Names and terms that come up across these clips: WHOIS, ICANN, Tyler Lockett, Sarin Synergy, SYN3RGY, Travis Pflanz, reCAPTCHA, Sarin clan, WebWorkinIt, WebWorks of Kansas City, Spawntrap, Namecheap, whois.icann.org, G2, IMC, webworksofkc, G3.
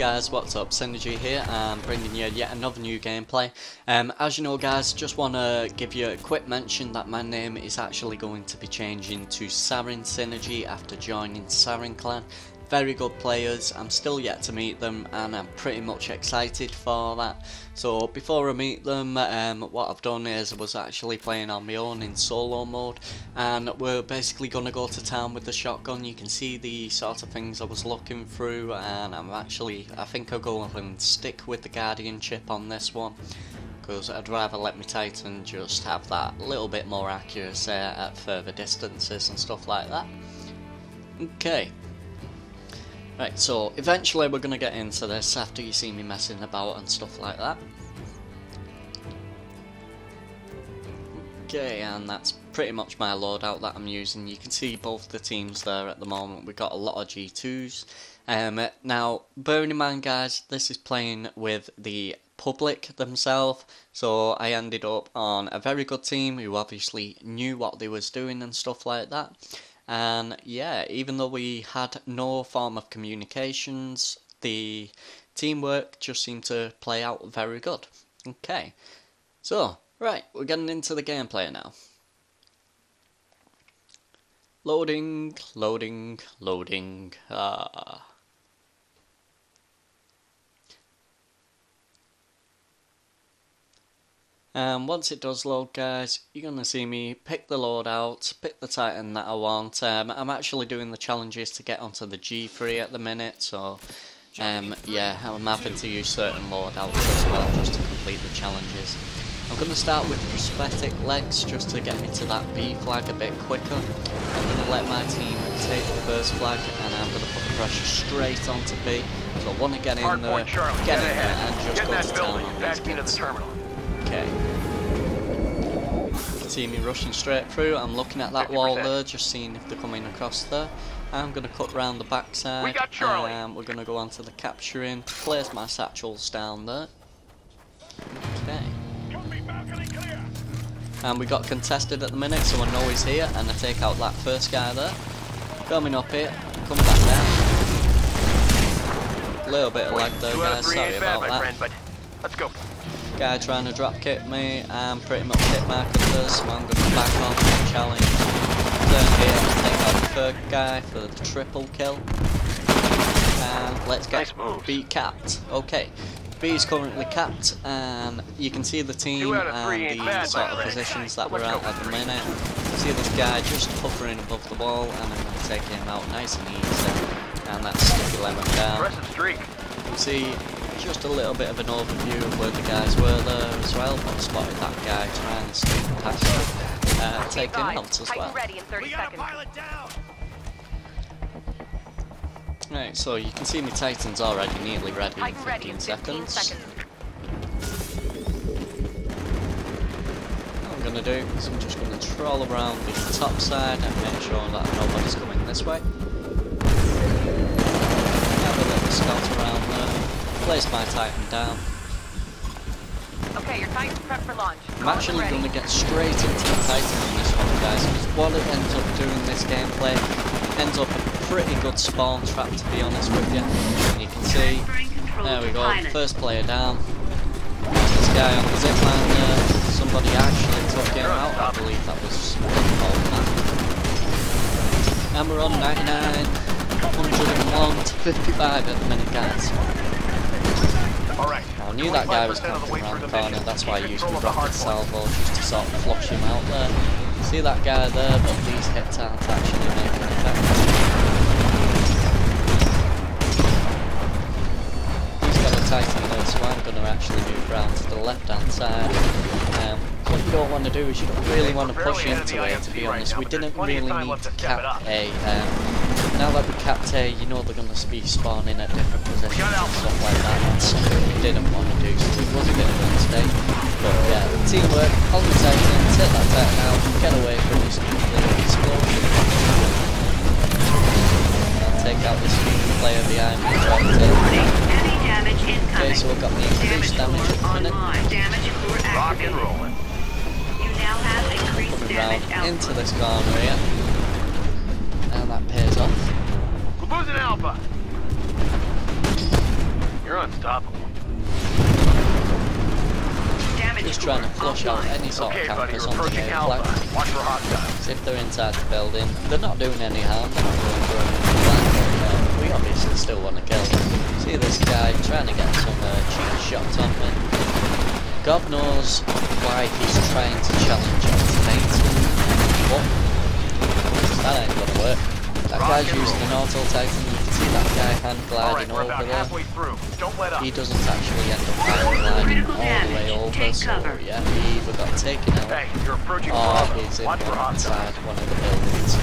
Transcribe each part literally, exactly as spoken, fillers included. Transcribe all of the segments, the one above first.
guys, what's up? Synergy here, and bringing you yet another new gameplay. Um, as you know guys, just want to give you a quick mention that my name is actually going to be changing to Sarin Synergy after joining Sarin Clan. Very good players, I'm still yet to meet them and I'm pretty much excited for that. So before I meet them, um, what I've done is I was actually playing on my own in solo mode, and we're basically going to go to town with the shotgun. You can see the sort of things I was looking through, and I'm actually, I think I'll go and stick with the Guardian chip on this one, because I'd rather let my Titan just have that little bit more accuracy at further distances and stuff like that. Okay. Right, so eventually we're going to get into this after you see me messing about and stuff like that. Okay, and that's pretty much my loadout that I'm using. You can see both the teams there at the moment. We've got a lot of G twos. Um, now, bearing in mind guys, this is playing with the public themselves, so I ended up on a very good team who obviously knew what they was doing and stuff like that. And yeah, even though we had no form of communications, the teamwork just seemed to play out very good. Okay, so, right, we're getting into the gameplay now. Loading, loading, loading, ah. And um, once it does load guys, you're gonna see me pick the load out, pick the Titan that I want. um, I'm actually doing the challenges to get onto the G three at the minute, so um, yeah, I'm having to use certain loadouts as well just to complete the challenges. I'm gonna start with prosthetic legs just to get me to that B flag a bit quicker. I'm gonna let my team take the first flag and I'm gonna put the pressure straight onto B, so I wanna get in there, get in there and just go to town on these kids. Okay. You can see me rushing straight through. I'm looking at that fifty percent. Wall there, just seeing if they're coming across there. I'm going to cut round the backside. We got Charlie. Um, we're going to go on to the capturing. Place my satchels down there. Okay. And we got contested at the minute, so I know he's here, and I take out that first guy there. Coming up here, come back down. Little bit of lag though, guys. Sorry about that. Friend, let's go. Guy trying to drop kick me, I'm pretty much hit marked there, so I'm going to back on the challenge. Turn here and take out the third guy for the triple kill. And let's get nice B capped. Okay, B is currently capped, and you can see the team and the sort of positions that we're at at the minute. You see this guy just hovering above the wall, and I'm going to take him out nice and easy. And that's Sticky Lemon down. You can see just a little bit of an overview of where the guys were there as well. I spotted that guy trying to sneak past him, uh, take him out as well. Right, so you can see my Titan's already nearly ready in fifteen seconds. What I'm going to do is I'm just going to troll around the top side and make sure that nobody's coming this way. Have a little scout around there. Place my Titan down. Okay, your Titan's prepped for launch. I'm actually going to get straight into the Titan on this one, guys, because what it ends up doing this gameplay, it ends up a pretty good spawn trap, to be honest with you. And you can see, there we go, first player down. There's this guy on the zipline there. Somebody actually took him out. I believe that was one. And we're on ninety-nine, one oh one to fifty-five at the minute, guys. Alright. I knew that guy was coming around the corner, that's why I used my rocket salvo just to sort of flush him out there. See that guy there, but these hits aren't actually making an effect. He's got a Titan there, so I'm going to actually move round to the left hand side. Um, what you don't want to do is you don't really want to push into it, to be honest. We didn't really need to cap a... Um, Now that we capped A, you know they're going to be spawning at different positions and stuff like that. That's something we didn't want to do, so it was a bit of a mistake. But yeah, teamwork, hold the Titan, take that Titan out, get away from this nuclear explosion. I'll take out this huge player behind me, drop it. Okay, so we've got the increased damage at the minute. Rock and rolling. Coming round into this corner here. And that pays off. We're losing Alpha. unstoppable. Just trying to flush out any sort of campers on the airplanes. If they're inside the building, they're not doing any harm. We obviously still want to kill them. See this guy trying to get some uh, cheap shots on me. God knows why he's trying to challenge his mate. What? That ain't gonna work. That guy's using an auto titan. You can see that guy hand gliding right, over there. Don't let up. He doesn't actually end up hand gliding all the way over, so yeah, he either got taken out hey, you're or he's in one inside one of the buildings.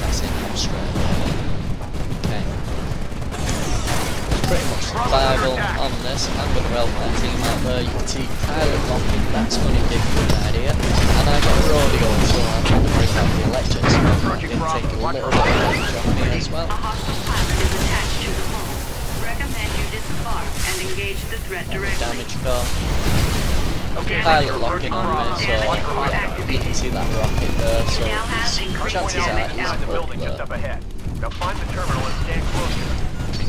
That's in him straight away. Okay. Pretty much survival on this. I'm going to help my team out there. You can see Tyler Lockett, that's going to give you an idea. And I got rodeo, so I'm going to bring out the electrics. I'm going to take a little bit of damage on me as well. A hostile pilot is attached to the hull. Recommend you disembark and engage the threat directly. Damage car. Pilot Lockett on there, so you can see that rocket there. So chances are he's a good player. Find the terminal and stand closer.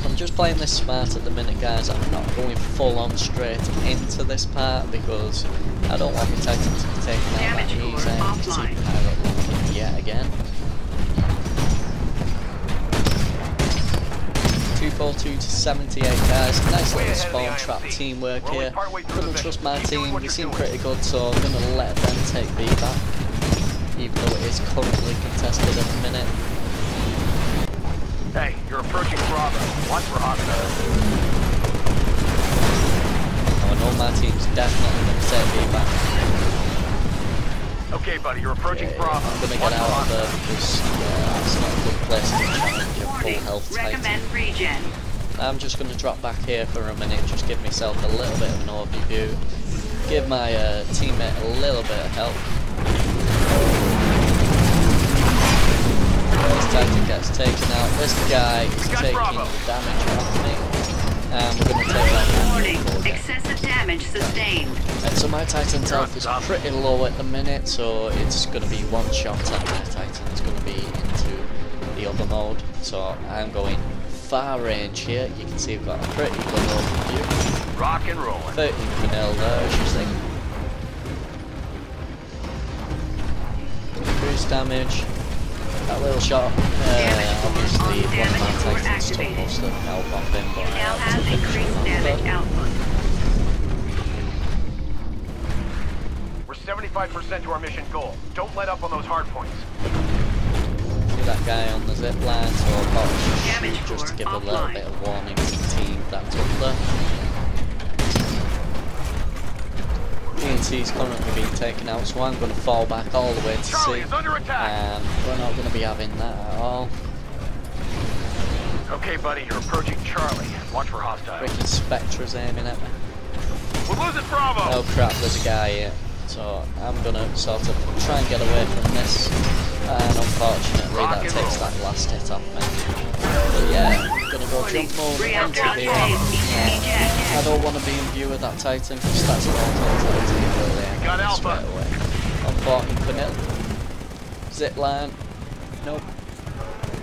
I'm just playing this smart at the minute, guys. I'm not going full on straight into this part because I don't want my Titan to be taken out that easy. I can see Pirate Lockett yet again. two forty-two to seventy-eight, guys. Nice little spawn trap teamwork here. Couldn't trust my team, they seem pretty good, so I'm going to let them take B back, even though it is currently contested at the minute. Hey, you're approaching Bravo. Watch for hostiles. Oh, I know my team's definitely going to set me back. Okay, buddy, you're approaching okay, Bravo. I'm going to get out of there because yeah, it's not a good place to challenge your full health Titan. I'm just going to drop back here for a minute, just give myself a little bit of an overview. Give my uh, teammate a little bit of help. This Titan gets taken out. This guy is taking Bravo. Damage off me. And we're going to take that down. Excessive damage sustained. And so my Titan's health is pretty low at the minute, so it's going to be one shot at my Titan. It's going to be into the other mode. So I'm going far range here. You can see I've got a pretty good overview. Rock and roll. thirteen for nil there, as you see. Increased damage. That little shot, uh, obviously one of my Titans took most of the help off him, but I had to finish him off. We're seventy-five percent to our mission goal. Don't let up on those hard points. See that guy on the zip line, so I thought we should shoot just to give a little bit of warning to the team that's up there. T N T's currently being taken out, so I'm going to fall back all the way to C, and we're not going to be having that at all. Okay, buddy, you're approaching Charlie. Watch for hostiles. Freaking Spectra's aiming at me. We're losing Bravo. Oh crap, there's a guy here, so I'm going to sort of try and get away from this, and unfortunately Rock that takes roll. That last hit off me. But yeah, I'm going to go jump over onto the yeah. I don't want to be in view of that Titan because that's an auto Titan, but yeah, got Alpha. Away. I'm fourteen for nil. Zip line. Nope.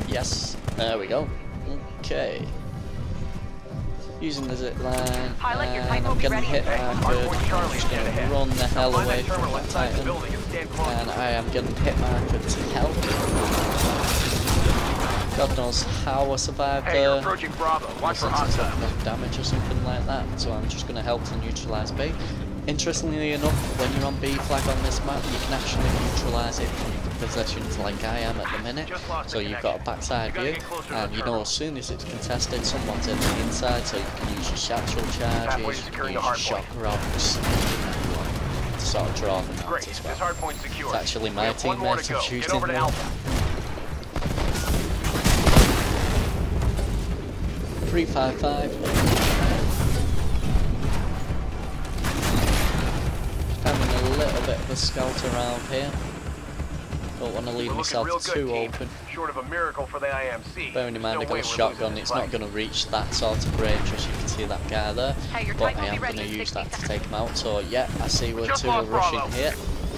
Yes. There we go. Okay. Using the zip line. And I'm getting hit markered. I'm just going to run the hell away from that Titan. And I am getting hit markered to hell. God knows how I survived there. Uh, hey, enough damage or something like that, so I'm just going to help to neutralise B. Interestingly enough, when you're on B flag on this map, you can actually neutralise it from the positions like I am at the minute. So you've got a backside view, and you know as soon as it's contested, someone's in the inside, so you can use your satchel charges, you can use your shock rods, to sort of draw them out as well. It's actually my teammates who choose to move. three five five. Having a little bit of a scout around here. Don't want to leave myself too good, open. Short of a miracle for the I M C. Bearing in mind no I got a shotgun, it's not going to reach that sort of range as you can see that guy there. Hey, but I am going to use that to take him out. So yeah, I see we're two are rushing here.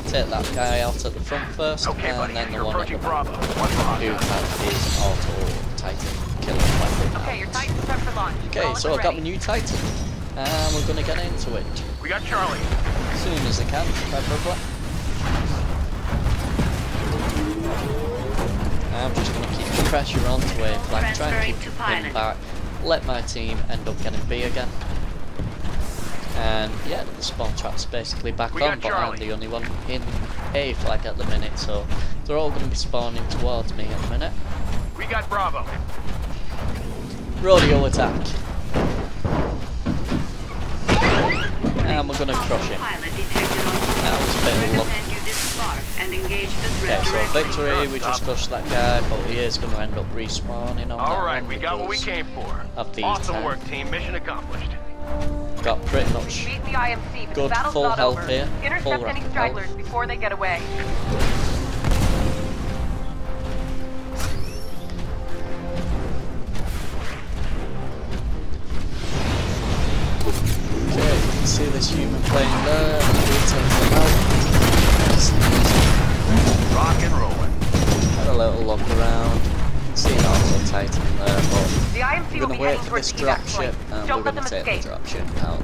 Take that guy out at the front first, okay, and buddy, then the one at the back who had his auto Titan, kill him. Okay, your Titan's up for launch. Okay, so I've got my new Titan, and we're gonna get into it. We got Charlie. As soon as I can, blah, blah, blah. I'm just gonna keep the pressure on to a flag, try and keep it back, let my team end up getting B again. And yeah, the spawn trap's basically back on, but I'm the only one in A flag at the minute, so they're all going to be spawning towards me in a minute. We got Bravo. Rodeo attack. And we're going to crush it. That was a bit of luck. Okay, so victory, we just crushed that guy, but he is going to end up respawning on that. Alright, we got what we came for. Awesome work, team. Mission accomplished. Got pretty much good full health here. Intercept any stragglers before they get away. Okay, you can see this human plane there. Rock and rolling. Had a little look around. See an awful Titan there, but the I M C we're going to wait for this dropship and Don't we're going to take escape. the dropship out.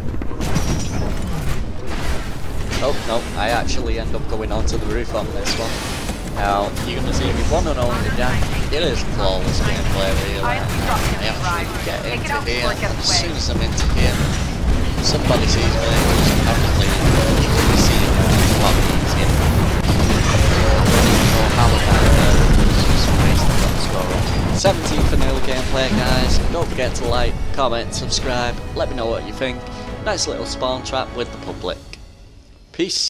Oh, no, I actually end up going onto the roof on this one. Now, you're going to see me one and only down. It is flawless gameplay, really. I actually get into here, and as soon as I'm into here, somebody sees me, which apparently you can see a lot easier. So, how about that? seventeen for nil gameplay, guys. Don't forget to like, comment, subscribe, let me know what you think. Nice little spawn trap with the public. Peace.